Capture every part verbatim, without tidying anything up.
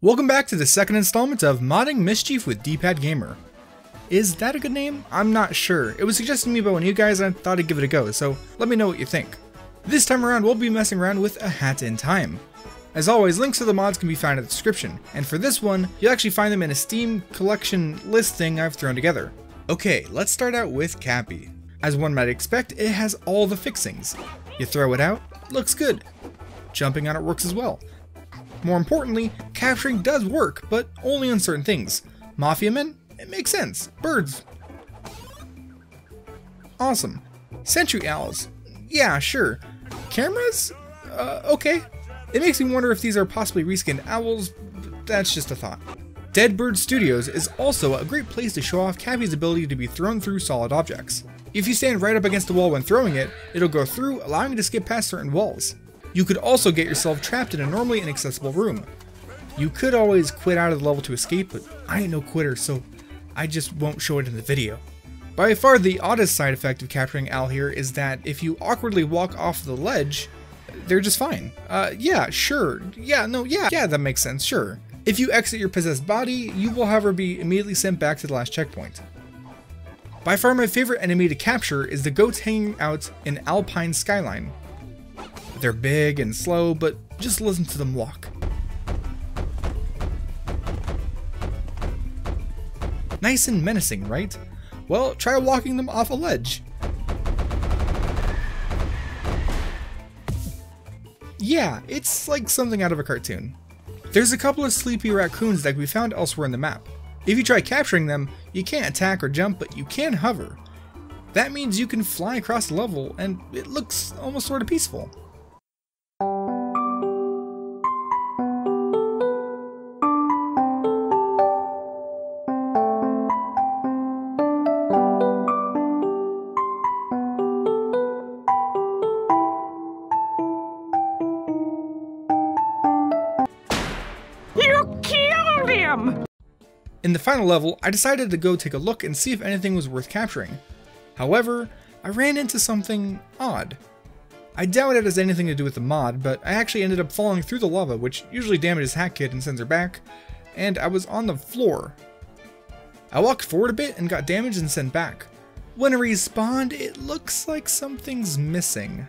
Welcome back to the second installment of Modding Mischief with D-Pad Gamer. Is that a good name? I'm not sure. It was suggested to me by one of you guys and I thought I'd give it a go, so let me know what you think. This time around we'll be messing around with A Hat in Time. As always, links to the mods can be found in the description, and for this one, you'll actually find them in a Steam collection list thing I've thrown together. Okay, let's start out with Cappy. As one might expect, it has all the fixings. You throw it out, looks good. Jumping on it works as well. More importantly, capturing does work, but only on certain things. Mafia men? It makes sense. Birds. Awesome. Sentry owls? Yeah, sure. Cameras? Uh, okay. It makes me wonder if these are possibly reskinned owls, but that's just a thought. Dead Bird Studios is also a great place to show off Cappy's ability to be thrown through solid objects. If you stand right up against the wall when throwing it, it'll go through, allowing you to skip past certain walls. You could also get yourself trapped in a normally inaccessible room. You could always quit out of the level to escape, but I ain't no quitter, so I just won't show it in the video. By far the oddest side effect of capturing Al here is that if you awkwardly walk off the ledge, they're just fine. Uh, yeah, sure, yeah, no, yeah, yeah, that makes sense, sure. If you exit your possessed body, you will however be immediately sent back to the last checkpoint. By far my favorite enemy to capture is the goats hanging out in Alpine Skyline. They're big and slow, but just listen to them walk. Nice and menacing, right? Well, try walking them off a ledge. Yeah, it's like something out of a cartoon. There's a couple of sleepy raccoons that can be found elsewhere in the map. If you try capturing them, you can't attack or jump, but you can hover. That means you can fly across the level, and it looks almost sort of peaceful. In the final level, I decided to go take a look and see if anything was worth capturing. However, I ran into something odd. I doubt it has anything to do with the mod, but I actually ended up falling through the lava, which usually damages Hack Kid and sends her back, and I was on the floor. I walked forward a bit and got damaged and sent back. When I respawned, it looks like something's missing.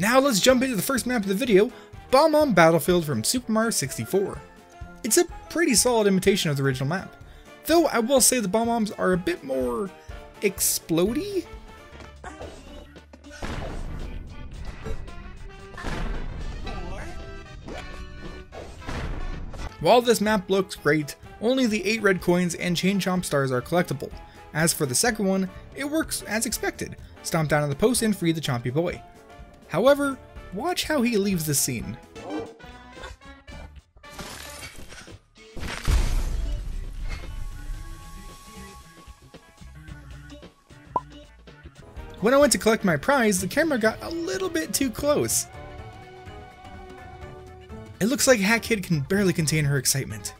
Now let's jump into the first map of the video, Bomb-omb Battlefield from Super Mario sixty-four. It's a pretty solid imitation of the original map, though I will say the bomb-ombs are a bit more explodey. While this map looks great, only the eight red coins and chain chomp stars are collectible. As for the second one, it works as expected. Stomp down on the post and free the chompy boy. However, watch how he leaves the scene. When I went to collect my prize, the camera got a little bit too close. It looks like Hack Kid can barely contain her excitement.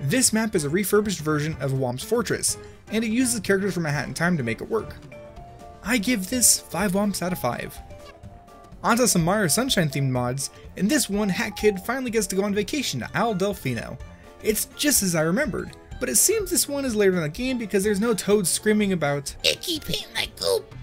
This map is a refurbished version of Womp's Fortress, and it uses characters from A Hat in Time to make it work. I give this five womps out of five. Onto some Mario Sunshine themed mods, and this one Hack Kid finally gets to go on vacation to Isle Delfino. It's just as I remembered, but it seems this one is later in the game because there's no toads screaming about icky paint like goop.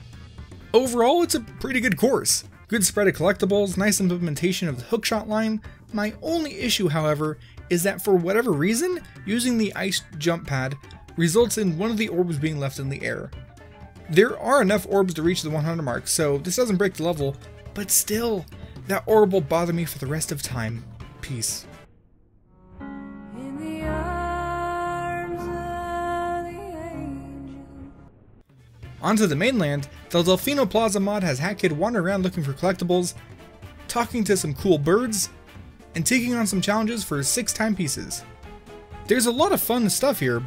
Overall, it's a pretty good course. Good spread of collectibles, nice implementation of the hookshot line. My only issue, however, is that for whatever reason, using the ice jump pad results in one of the orbs being left in the air. There are enough orbs to reach the one hundred mark, so this doesn't break the level, but still, that orb will bother me for the rest of time. Peace. In the arms of the angel. Onto the mainland, the Delfino Plaza mod has Hat Kid wander around looking for collectibles, talking to some cool birds, and taking on some challenges for six timepieces. There's a lot of fun stuff here,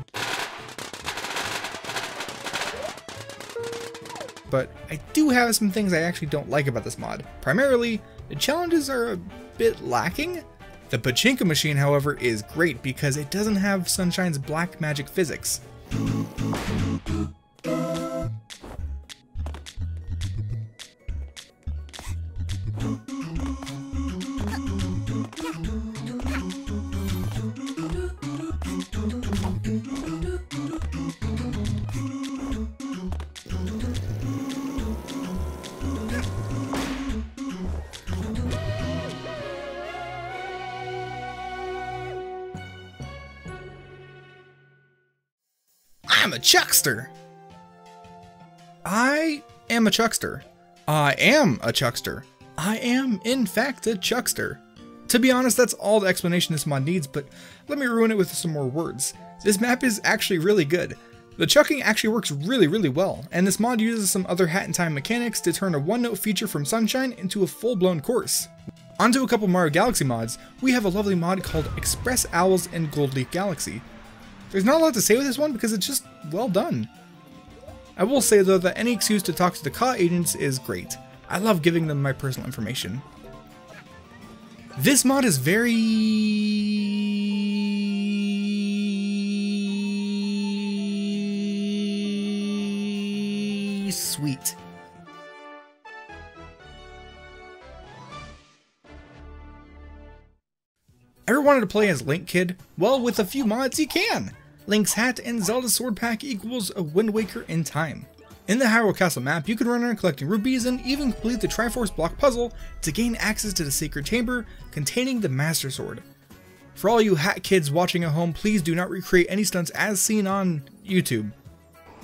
but I do have some things I actually don't like about this mod. Primarily, the challenges are a bit lacking. The Pachinko Machine, however, is great because it doesn't have Sunshine's black magic physics. I'm a chuckster. I am a chuckster. I am a chuckster. I am, in fact, a chuckster. To be honest, that's all the explanation this mod needs, but let me ruin it with some more words. This map is actually really good. The chucking actually works really, really well, and this mod uses some other Hat in Time mechanics to turn a one-note feature from Sunshine into a full-blown course. Onto a couple Mario Galaxy mods, we have a lovely mod called Express Owls in Goldleaf Galaxy. There's not a lot to say with this one because it's just well done. I will say though that any excuse to talk to the C A W agents is great. I love giving them my personal information. This mod is very sweet. Ever wanted to play as Link Kid? Well, with a few mods you can! Link's hat and Zelda's sword pack equals a Wind Waker in time. In the Hyrule Castle map, you can run around collecting rubies and even complete the Triforce block puzzle to gain access to the sacred chamber containing the Master Sword. For all you Hat Kids watching at home, please do not recreate any stunts as seen on YouTube.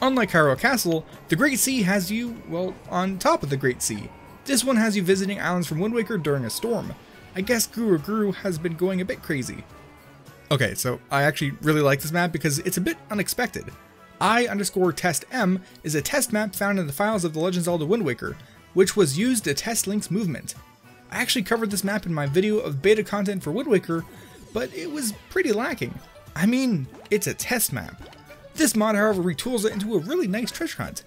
Unlike Hyrule Castle, the Great Sea has you, well, on top of the Great Sea. This one has you visiting islands from Wind Waker during a storm. I guess Guru Guru has been going a bit crazy. Okay, so I actually really like this map because it's a bit unexpected. I underscore test M is a test map found in the files of the Legend of Zelda Wind Waker, which was used to test Link's movement. I actually covered this map in my video of beta content for Wind Waker, but it was pretty lacking. I mean, it's a test map. This mod, however, retools it into a really nice treasure hunt.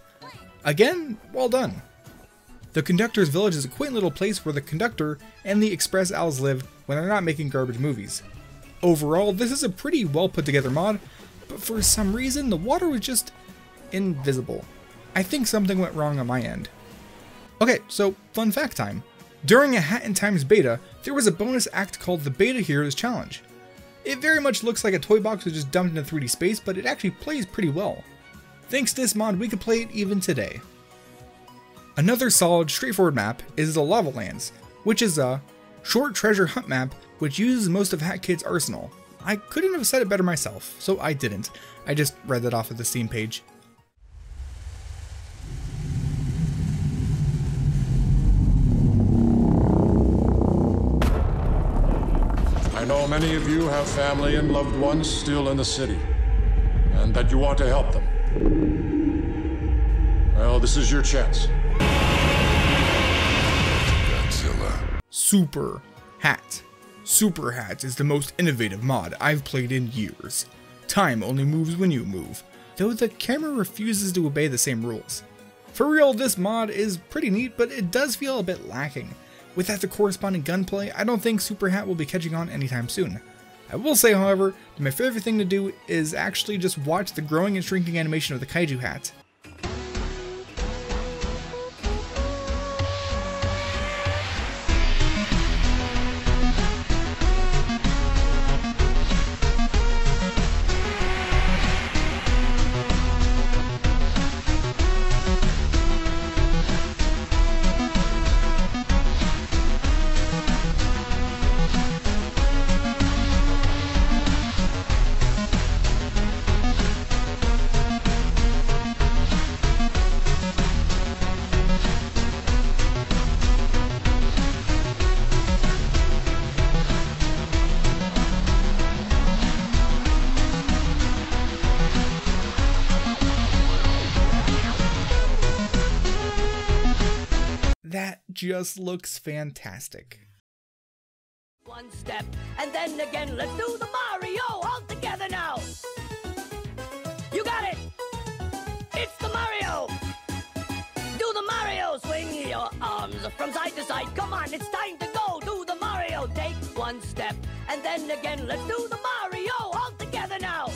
Again, well done. The Conductor's Village is a quaint little place where the Conductor and the Express Owls live when they're not making garbage movies. Overall, this is a pretty well put together mod, but for some reason the water was just invisible. I think something went wrong on my end. Okay, so fun fact time. During A Hat in Time's beta, there was a bonus act called the Beta Heroes Challenge. It very much looks like a toy box was just dumped into three D space, but it actually plays pretty well. Thanks to this mod, we could play it even today. Another solid, straightforward map is the Lava Lands, which is a short treasure hunt map which uses most of Hat Kid's arsenal. I couldn't have said it better myself, so I didn't. I just read that off of the Steam page. I know many of you have family and loved ones still in the city, and that you want to help them. Well, this is your chance. Super Hat. Super Hat is the most innovative mod I've played in years. Time only moves when you move, though the camera refuses to obey the same rules. For real, this mod is pretty neat, but it does feel a bit lacking. Without the corresponding gunplay, I don't think Super Hat will be catching on anytime soon. I will say, however, that my favorite thing to do is actually just watch the growing and shrinking animation of the Kaiju Hat. just looks fantastic. One step, and then again, let's do the Mario all together now. You got it. It's the Mario. Do the Mario. Swing your arms from side to side. Come on, it's time to go. Do the Mario. Take one step, and then again, let's do the Mario all together now.